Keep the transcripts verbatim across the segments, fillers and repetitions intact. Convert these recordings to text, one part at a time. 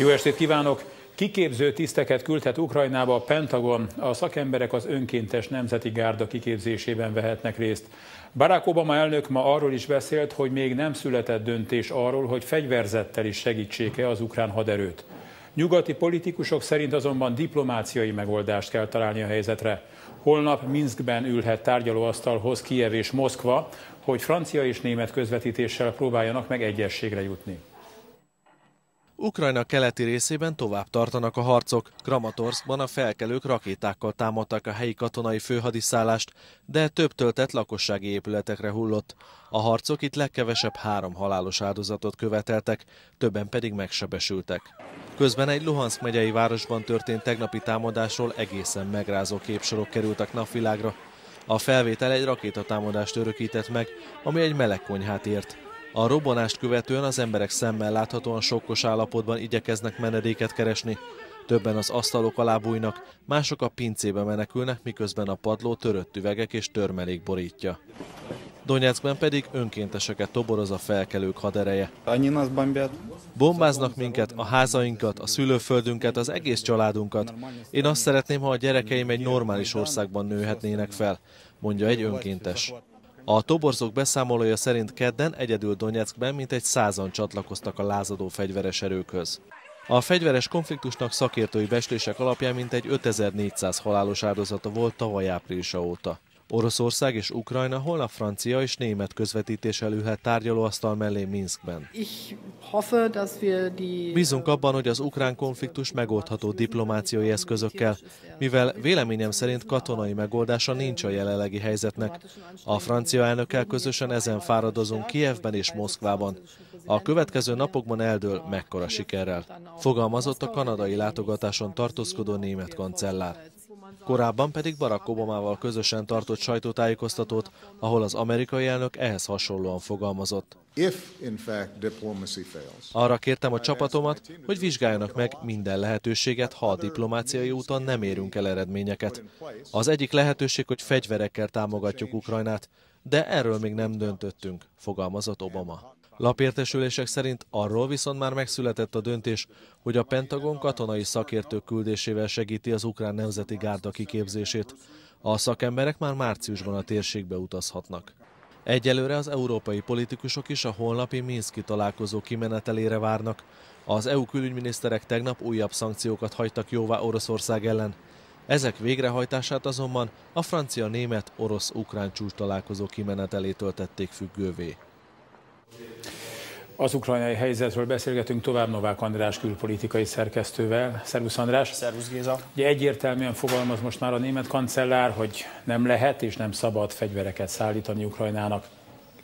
Jó estét kívánok! Kiképző tiszteket küldhet Ukrajnába a Pentagon. A szakemberek az önkéntes Nemzeti Gárda kiképzésében vehetnek részt. Barack Obama elnök ma arról is beszélt, hogy még nem született döntés arról, hogy fegyverzettel is segítsék-e az ukrán haderőt. Nyugati politikusok szerint azonban diplomáciai megoldást kell találni a helyzetre. Holnap Minszkben ülhet tárgyalóasztalhoz Kijev és Moszkva, hogy francia és német közvetítéssel próbáljanak meg egyezségre jutni. Ukrajna keleti részében tovább tartanak a harcok. Kramatorszkban a felkelők rakétákkal támadtak a helyi katonai főhadiszállást, de több töltet lakossági épületekre hullott. A harcok itt legkevesebb három halálos áldozatot követeltek, többen pedig megsebesültek. Közben egy Luhansk megyei városban történt tegnapi támadásról egészen megrázó képsorok kerültek napvilágra. A felvétel egy rakétatámadást örökített meg, ami egy meleg konyhát ért. A robbanást követően az emberek szemmel láthatóan sokkos állapotban igyekeznek menedéket keresni. Többen az asztalok alá bújnak, mások a pincébe menekülnek, miközben a padló törött üvegek és törmelék borítja. Donyeckben pedig önkénteseket toboroz a felkelők hadereje. Bombáznak minket, a házainkat, a szülőföldünket, az egész családunkat. Én azt szeretném, ha a gyerekeim egy normális országban nőhetnének fel, mondja egy önkéntes. A toborzók beszámolója szerint kedden egyedül Donyeckben mintegy százan csatlakoztak a lázadó fegyveres erőkhöz. A fegyveres konfliktusnak szakértői becslések alapján mintegy ötezer-négyszáz halálos áldozata volt tavaly áprilisa óta. Oroszország és Ukrajna holnap francia és német közvetítéssel ülhet tárgyalóasztal mellé Minszkben. Bízunk abban, hogy az ukrán konfliktus megoldható diplomáciai eszközökkel, mivel véleményem szerint katonai megoldása nincs a jelenlegi helyzetnek. A francia elnökkel közösen ezen fáradozunk Kijevben és Moszkvában. A következő napokban eldől, mekkora sikerrel, fogalmazott a kanadai látogatáson tartózkodó német kancellár. Korábban pedig Barack Obamával közösen tartott sajtótájékoztatót, ahol az amerikai elnök ehhez hasonlóan fogalmazott. Arra kértem a csapatomat, hogy vizsgáljanak meg minden lehetőséget, ha a diplomáciai úton nem érünk el eredményeket. Az egyik lehetőség, hogy fegyverekkel támogatjuk Ukrajnát, de erről még nem döntöttünk, fogalmazott Obama. Lapértesülések szerint arról viszont már megszületett a döntés, hogy a Pentagon katonai szakértők küldésével segíti az ukrán nemzeti gárda kiképzését. A szakemberek már márciusban a térségbe utazhatnak. Egyelőre az európai politikusok is a holnapi minszki találkozó kimenetelére várnak. Az é u külügyminiszterek tegnap újabb szankciókat hagytak jóvá Oroszország ellen. Ezek végrehajtását azonban a francia-német-orosz-ukrán csúcstalálkozó kimenetelétől tették függővé. Az ukrajnai helyzetről beszélgetünk tovább Novák András külpolitikai szerkesztővel. Szervusz András! Szervusz Géza! Ugye egyértelműen fogalmaz most már a német kancellár, hogy nem lehet és nem szabad fegyvereket szállítani Ukrajnának.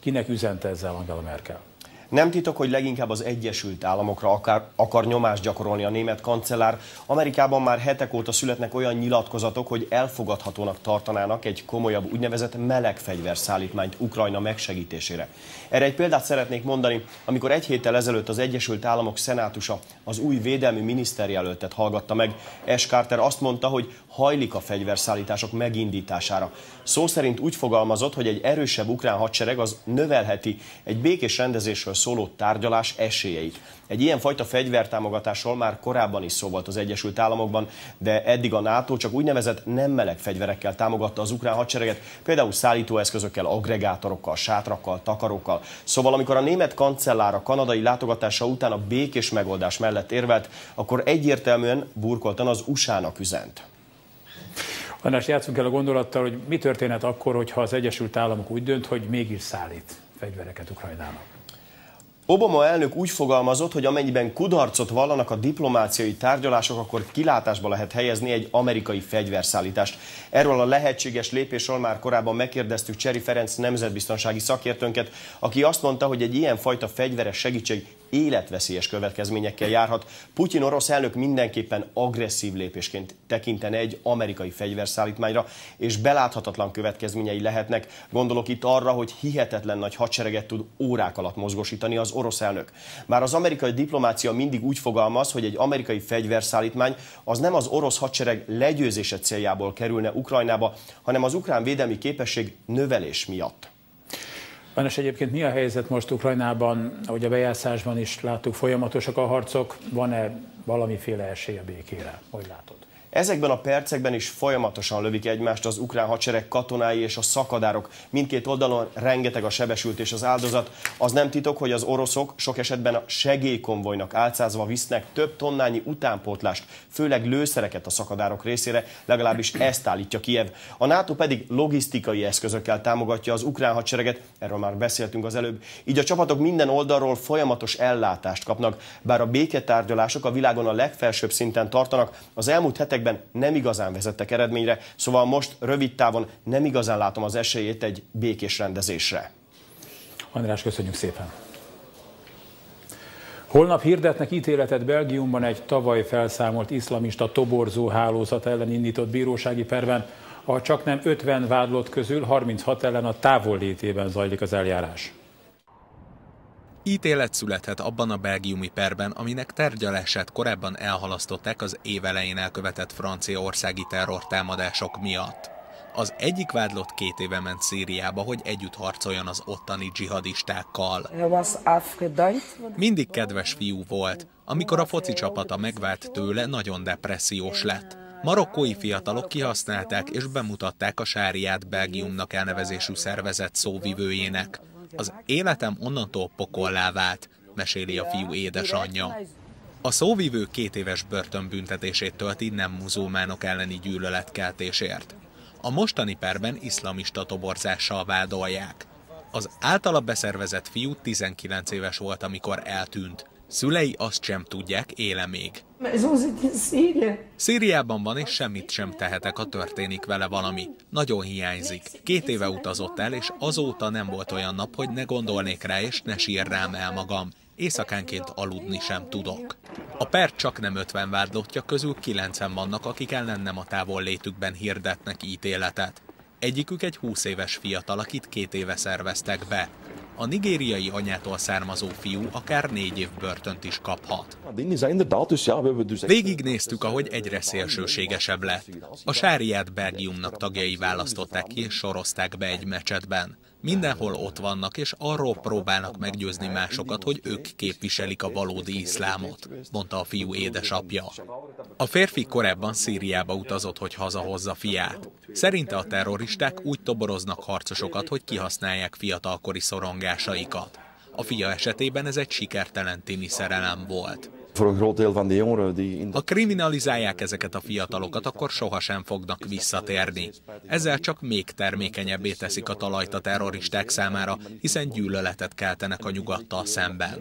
Kinek üzente ezzel Angela Merkel? Nem titok, hogy leginkább az Egyesült Államokra akar, akar nyomást gyakorolni a német kancellár. Amerikában már hetek óta születnek olyan nyilatkozatok, hogy elfogadhatónak tartanának egy komolyabb úgynevezett meleg fegyverszállítmányt Ukrajna megsegítésére. Erre egy példát szeretnék mondani, amikor egy héttel ezelőtt az Egyesült Államok szenátusa az új védelmi miniszterjelöltet hallgatta meg. S. Carter azt mondta, hogy hajlik a fegyverszállítások megindítására. Szó szerint úgy fogalmazott, hogy egy erősebb ukrán hadsereg az növelheti egy békés rendezésről szóló tárgyalás esélyeit. Egy ilyenfajta fegyvertámogatásról már korábban is szó volt az Egyesült Államokban, de eddig a NATO csak úgynevezett nem meleg fegyverekkel támogatta az ukrán hadsereget, például szállítóeszközökkel, agregátorokkal, sátrakkal, takarókkal. Szóval amikor a német kancellár a kanadai látogatása után a békés megoldás mellett érvelt, akkor egyértelműen burkoltan az u es á-nak üzent. András, játszunk el a gondolattal, hogy mi történhet akkor, hogyha az Egyesült Államok úgy dönt, hogy mégis szállít fegyvereket Ukrajnának. Obama elnök úgy fogalmazott, hogy amennyiben kudarcot vallanak a diplomáciai tárgyalások, akkor kilátásba lehet helyezni egy amerikai fegyverszállítást. Erről a lehetséges lépésről már korábban megkérdeztük Cseri Ferenc nemzetbiztonsági szakértőnket, aki azt mondta, hogy egy ilyenfajta fegyveres segítség életveszélyes következményekkel járhat. Putyin orosz elnök mindenképpen agresszív lépésként tekintene egy amerikai fegyverszállítmányra, és beláthatatlan következményei lehetnek. Gondolok itt arra, hogy hihetetlen nagy hadsereget tud órák alatt mozgósítani az orosz elnök. Már az amerikai diplomácia mindig úgy fogalmaz, hogy egy amerikai fegyverszállítmány az nem az orosz hadsereg legyőzése céljából kerülne Ukrajnába, hanem az ukrán védelmi képesség növelés miatt. Sajnos egyébként mi a helyzet most Ukrajnában, ahogy a bejátszásban is láttuk, folyamatosak a harcok, van-e valamiféle esély a békére, hogy látod. Ezekben a percekben is folyamatosan lövik egymást az ukrán hadsereg katonái és a szakadárok. Mindkét oldalon rengeteg a sebesült és az áldozat. Az nem titok, hogy az oroszok sok esetben a segélykonvojnak álcázva visznek több tonnányi utánpótlást, főleg lőszereket a szakadárok részére, legalábbis ezt állítja Kijev. A NATO pedig logisztikai eszközökkel támogatja az ukrán hadsereget, erről már beszéltünk az előbb. Így a csapatok minden oldalról folyamatos ellátást kapnak. Bár a béketárgyalások a világon a legfelsőbb szinten tartanak, az elmúlt hetekben nem igazán vezettek eredményre, szóval most rövid távon nem igazán látom az esélyét egy békés rendezésre. András, köszönjük szépen! Holnap hirdetnek ítéletet Belgiumban egy tavaly felszámolt iszlamista toborzó hálózat ellen indított bírósági perben. A csaknem ötven vádlott közül harminchat ellen a távollétében zajlik az eljárás. Ítélet születhet abban a belgiumi perben, aminek tárgyalását korábban elhalasztották az év elején elkövetett franciaországi terrortámadások miatt. Az egyik vádlott két éve ment Szíriába, hogy együtt harcoljon az ottani dzsihadistákkal. Mindig kedves fiú volt. Amikor a foci csapata megvált tőle, nagyon depressziós lett. Marokkói fiatalok kihasználták és bemutatták a Sáriát Belgiumnak elnevezésű szervezet szóvivőjének. Az életem onnantól pokollá vált, meséli a fiú édesanyja. A szóvivő két éves börtönbüntetését tölti nem muzulmánok elleni gyűlöletkeltésért. A mostani perben iszlamista toborzással vádolják. Az általa beszervezett fiú tizenkilenc éves volt, amikor eltűnt. Szülei azt sem tudják, éle még. Szíriában van, és semmit sem tehetek, ha történik vele valami. Nagyon hiányzik. Két éve utazott el, és azóta nem volt olyan nap, hogy ne gondolnék rá, és ne sírnám el magam. Éjszakánként aludni sem tudok. A per csak nem ötven vádlottja közül kilencven vannak, akik ellen nem a távollétükben hirdetnek ítéletet. Egyikük egy húsz éves fiatal, akit két éve szerveztek be. A nigériai anyától származó fiú akár négy év börtönt is kaphat. Végignéztük, ahogy egyre szélsőségesebb lett. A Sáriát Belgiumnak tagjai választották ki és sorozták be egy mecsetben. Mindenhol ott vannak, és arról próbálnak meggyőzni másokat, hogy ők képviselik a valódi iszlámot, mondta a fiú édesapja. A férfi korábban Szíriába utazott, hogy hazahozza fiát. Szerinte a terroristák úgy toboroznak harcosokat, hogy kihasználják fiatalkori szorongásaikat. A fia esetében ez egy sikertelen tini szerelem volt. Ha kriminalizálják ezeket a fiatalokat, akkor sohasem fognak visszatérni. Ezzel csak még termékenyebbé teszik a talajt a terroristák számára, hiszen gyűlöletet keltenek a nyugattal szemben.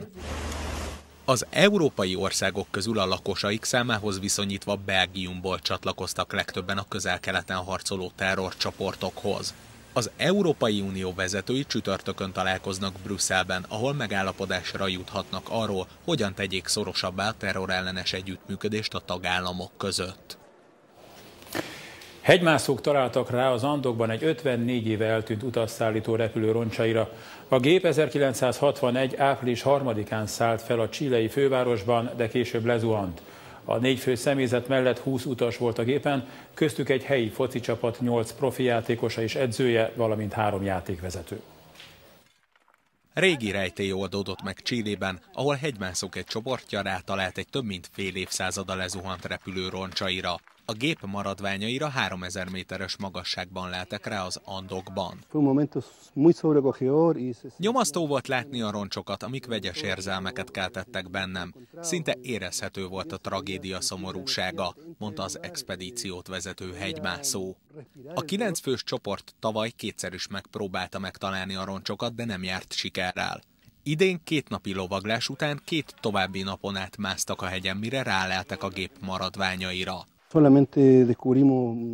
Az európai országok közül a lakosaik számához viszonyítva Belgiumból csatlakoztak legtöbben a közel-keleten harcoló terrorcsoportokhoz. Az Európai Unió vezetői csütörtökön találkoznak Brüsszelben, ahol megállapodásra juthatnak arról, hogyan tegyék szorosabbá a terrorellenes együttműködést a tagállamok között. Hegymászók találtak rá az Andokban egy ötvennégy éve eltűnt utasszállító repülő roncsaira. A gép ezerkilencszázhatvanegy. április harmadikán szállt fel a chilei fővárosban, de később lezuhant. A négy fő személyzet mellett húsz utas volt a gépen, köztük egy helyi foci csapat nyolc profi játékosa és edzője, valamint három játékvezető. Régi rejtély oldódott meg Chilében, ahol hegymászók egy csoportja rátalált egy több mint fél évszázada lezuhant repülő roncsaira. A gép maradványaira háromezer méteres magasságban láttak rá az Andokban. Nyomasztó volt látni a roncsokat, amik vegyes érzelmeket keltettek bennem. Szinte érezhető volt a tragédia szomorúsága, mondta az expedíciót vezető hegymászó. A kilenc fős csoport tavaly kétszer is megpróbálta megtalálni a roncsokat, de nem járt sikerrel. Idén két napi lovaglás után két további napon át másztak a hegyen, mire ráleltek a gép maradványaira.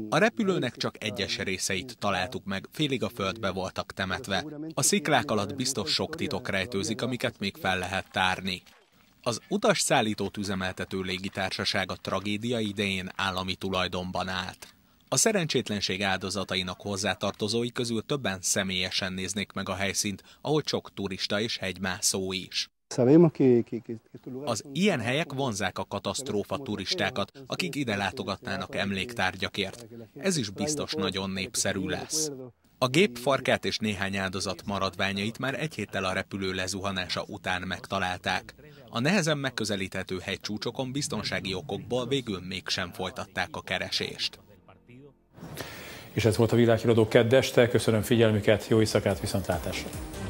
A repülőnek csak egyes részeit találtuk meg, félig a földbe voltak temetve. A sziklák alatt biztos sok titok rejtőzik, amiket még fel lehet tárni. Az utasszállítót üzemeltető légitársaság a tragédia idején állami tulajdonban állt. A szerencsétlenség áldozatainak hozzátartozói közül többen személyesen néznék meg a helyszínt, ahogy sok turista és hegymászó is. Az ilyen helyek vonzák a katasztrófa turistákat, akik ide látogatnának emléktárgyakért. Ez is biztos nagyon népszerű lesz. A gép farkát és néhány áldozat maradványait már egy héttel a repülő lezuhanása után megtalálták. A nehezen megközelíthető hegycsúcsokon biztonsági okokból végül mégsem folytatták a keresést. És ez volt a világhíradó kedd este. Köszönöm figyelmüket, jó éjszakát, viszontlátásra!